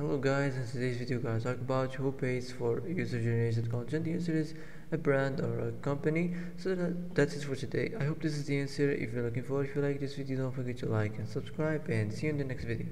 Hello guys, in today's video guys, talk about who pays for user generated content. The answer is a brand or a company. So that's it for today. I hope this is the answer if you're looking for. If you like this video, don't forget to like and subscribe, and see you in the next video.